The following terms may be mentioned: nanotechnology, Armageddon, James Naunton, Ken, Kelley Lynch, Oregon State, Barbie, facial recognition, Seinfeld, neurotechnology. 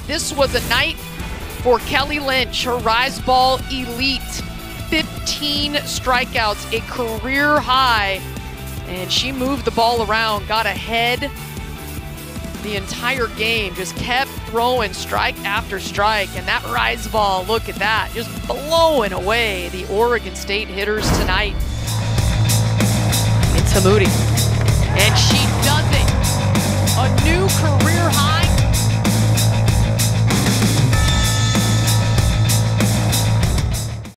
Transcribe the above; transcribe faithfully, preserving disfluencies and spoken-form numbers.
and this was a night for Kelley Lynch, her rise ball elite. fifteen strikeouts, a career high, and she moved the ball around, got ahead the entire game, just kept throwing strike after strike, and that rise ball, look at that, just blowing away the Oregon State hitters tonight. It's Hamudi, and she